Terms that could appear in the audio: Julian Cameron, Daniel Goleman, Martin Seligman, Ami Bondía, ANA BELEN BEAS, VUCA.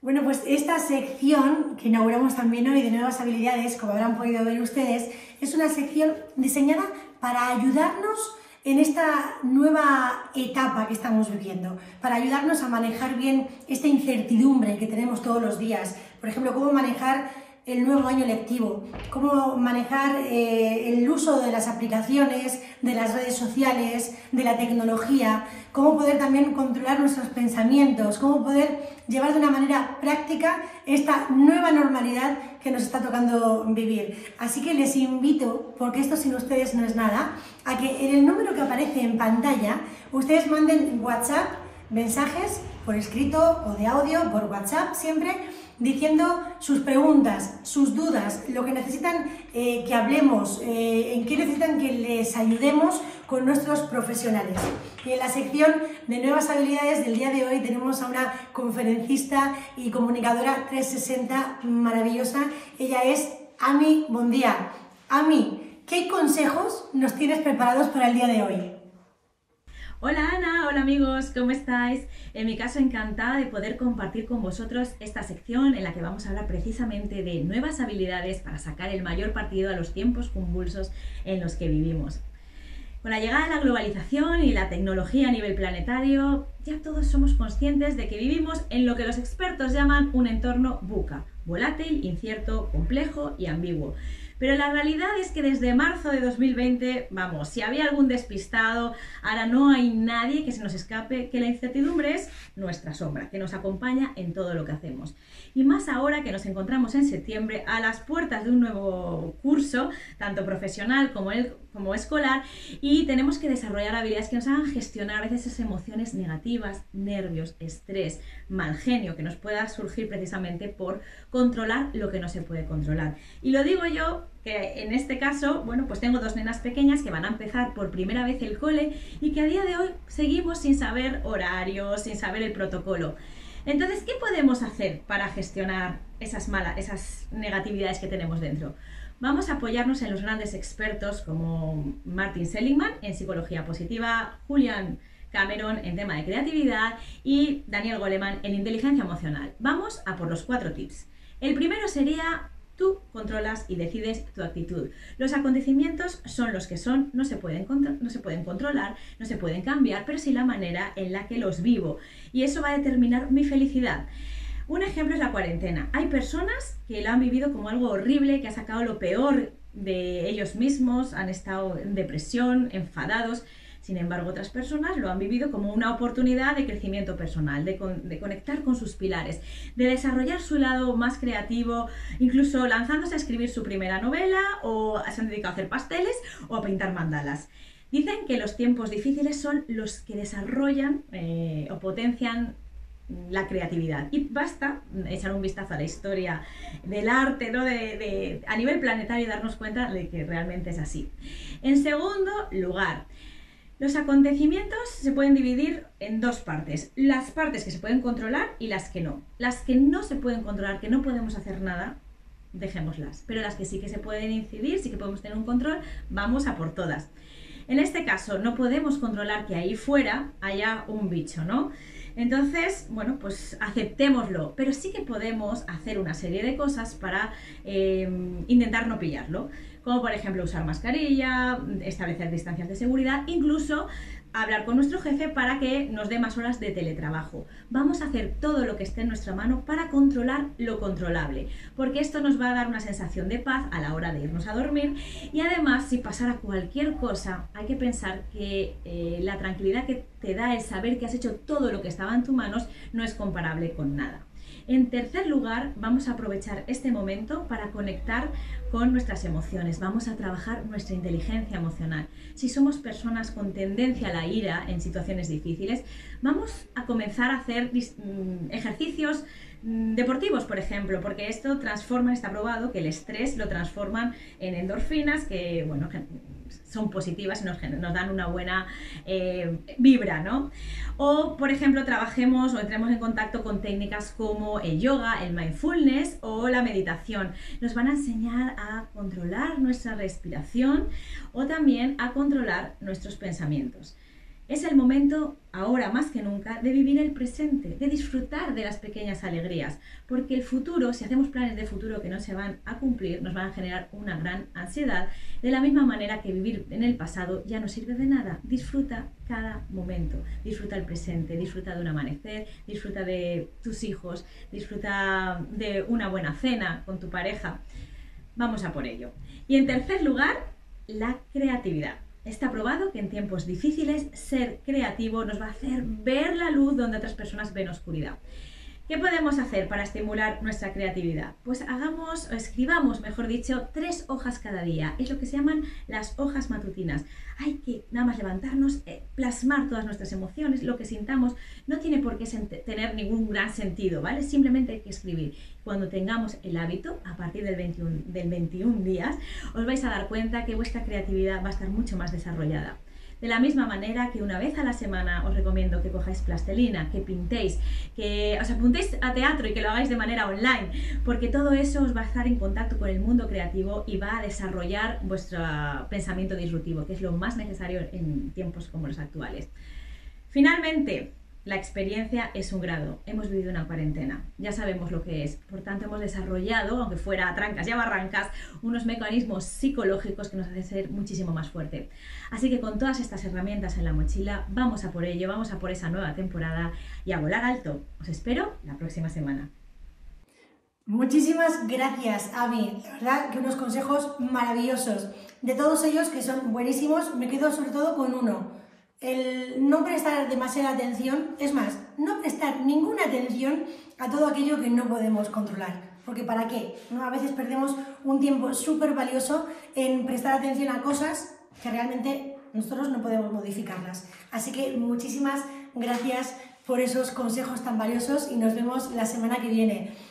Bueno, pues esta sección que inauguramos también hoy de nuevas habilidades, como habrán podido ver ustedes, es una sección diseñada para ayudarnos en esta nueva etapa que estamos viviendo, para ayudarnos a manejar bien esta incertidumbre que tenemos todos los días. Por ejemplo, cómo manejar el nuevo año lectivo, cómo manejar el uso de las aplicaciones, de las redes sociales, de la tecnología, cómo poder también controlar nuestros pensamientos, cómo poder llevar de una manera práctica esta nueva normalidad que nos está tocando vivir. Así que les invito, porque esto sin ustedes no es nada, a que en el número que aparece en pantalla, ustedes manden WhatsApp, mensajes por escrito o de audio, por WhatsApp siempre, diciendo sus preguntas, sus dudas, lo que necesitan que hablemos, en qué necesitan que les ayudemos con nuestros profesionales. Y en la sección de nuevas habilidades del día de hoy tenemos a una conferencista y comunicadora 360 maravillosa. Ella es Ami Bondía. Ami, ¿qué consejos nos tienes preparados para el día de hoy? Hola Ana, hola amigos, ¿cómo estáis? En mi caso, encantada de poder compartir con vosotros esta sección en la que vamos a hablar precisamente de nuevas habilidades para sacar el mayor partido a los tiempos convulsos en los que vivimos. Con la llegada de la globalización y la tecnología a nivel planetario, ya todos somos conscientes de que vivimos en lo que los expertos llaman un entorno VUCA, volátil, incierto, complejo y ambiguo. Pero la realidad es que desde marzo de 2020, vamos, si había algún despistado, ahora no hay nadie que se nos escape que la incertidumbre es nuestra sombra, que nos acompaña en todo lo que hacemos. Y más ahora que nos encontramos en septiembre a las puertas de un nuevo curso, tanto profesional como escolar, y tenemos que desarrollar habilidades que nos hagan gestionar a veces esas emociones negativas, nervios, estrés, mal genio, que nos pueda surgir precisamente por controlar lo que no se puede controlar. Y lo digo yo, que en este caso, bueno, pues tengo dos nenas pequeñas que van a empezar por primera vez el cole y que a día de hoy seguimos sin saber horarios, sin saber el protocolo. Entonces, ¿qué podemos hacer para gestionar esas negatividades que tenemos dentro? Vamos a apoyarnos en los grandes expertos como Martin Seligman en psicología positiva, Julian Cameron en tema de creatividad y Daniel Goleman en inteligencia emocional. Vamos a por los 4 tips. El primero sería: tú controlas y decides tu actitud. Los acontecimientos son los que son, no se pueden controlar, no se pueden cambiar, pero sí la manera en la que los vivo. Y eso va a determinar mi felicidad. Un ejemplo es la cuarentena. Hay personas que lo han vivido como algo horrible, que ha sacado lo peor de ellos mismos, han estado en depresión, enfadados. Sin embargo, otras personas lo han vivido como una oportunidad de crecimiento personal, de conectar con sus pilares, de desarrollar su lado más creativo, incluso lanzándose a escribir su primera novela, o se han dedicado a hacer pasteles o a pintar mandalas. Dicen que los tiempos difíciles son los que desarrollan o potencian la creatividad. Y basta echar un vistazo a la historia del arte, ¿no?, a nivel planetario, y darnos cuenta de que realmente es así. En segundo lugar, los acontecimientos se pueden dividir en dos partes: las partes que se pueden controlar y las que no. Las que no se pueden controlar, que no podemos hacer nada, dejémoslas. Pero las que sí que se pueden incidir, sí que podemos tener un control, vamos a por todas. En este caso, no podemos controlar que ahí fuera haya un bicho, ¿no? Entonces, bueno, pues aceptémoslo, pero sí que podemos hacer una serie de cosas para intentar no pillarlo, como por ejemplo usar mascarilla, establecer distancias de seguridad, incluso hablar con nuestro jefe para que nos dé más horas de teletrabajo. Vamos a hacer todo lo que esté en nuestra mano para controlar lo controlable, porque esto nos va a dar una sensación de paz a la hora de irnos a dormir. Y además, si pasara cualquier cosa, hay que pensar que la tranquilidad que te da el saber que has hecho todo lo que estaba en tus manos no es comparable con nada. En tercer lugar, vamos a aprovechar este momento para conectar con nuestras emociones. Vamos a trabajar nuestra inteligencia emocional. Si somos personas con tendencia a la ira en situaciones difíciles, vamos a comenzar a hacer ejercicios deportivos, por ejemplo, porque esto transforma, está probado que el estrés lo transforman en endorfinas que, bueno, son positivas y nos dan una buena vibra, ¿no? O, por ejemplo, trabajemos o entremos en contacto con técnicas como el yoga, el mindfulness o la meditación. Nos van a enseñar a controlar nuestra respiración o también a controlar nuestros pensamientos. Es el momento, ahora más que nunca, de vivir el presente, de disfrutar de las pequeñas alegrías, porque el futuro, si hacemos planes de futuro que no se van a cumplir, nos van a generar una gran ansiedad, de la misma manera que vivir en el pasado ya no sirve de nada. Disfruta cada momento, disfruta el presente, disfruta de un amanecer, disfruta de tus hijos, disfruta de una buena cena con tu pareja. Vamos a por ello. Y en tercer lugar, la creatividad. Está probado que en tiempos difíciles ser creativo nos va a hacer ver la luz donde otras personas ven oscuridad. ¿Qué podemos hacer para estimular nuestra creatividad? Pues hagamos o escribamos, mejor dicho, 3 hojas cada día. Es lo que se llaman las hojas matutinas. Hay que nada más levantarnos, plasmar todas nuestras emociones, lo que sintamos. No tiene por qué tener ningún gran sentido, ¿vale? Simplemente hay que escribir. Cuando tengamos el hábito, a partir del 21 días, os vais a dar cuenta que vuestra creatividad va a estar mucho más desarrollada. De la misma manera que una vez a la semana os recomiendo que cojáis plastilina, que pintéis, que os apuntéis a teatro y que lo hagáis de manera online, porque todo eso os va a estar en contacto con el mundo creativo y va a desarrollar vuestro pensamiento disruptivo, que es lo más necesario en tiempos como los actuales. Finalmente, la experiencia es un grado. Hemos vivido una cuarentena, ya sabemos lo que es, por tanto hemos desarrollado, aunque fuera a trancas y a barrancas, unos mecanismos psicológicos que nos hacen ser muchísimo más fuerte. Así que con todas estas herramientas en la mochila, vamos a por ello, vamos a por esa nueva temporada y a volar alto. Os espero la próxima semana. Muchísimas gracias, Ami. La verdad que unos consejos maravillosos. De todos ellos, que son buenísimos, me quedo sobre todo con uno. El no prestar demasiada atención, es más, no prestar ninguna atención a todo aquello que no podemos controlar. Porque ¿para qué? ¿No? A veces perdemos un tiempo súper valioso en prestar atención a cosas que realmente nosotros no podemos modificarlas. Así que muchísimas gracias por esos consejos tan valiosos y nos vemos la semana que viene.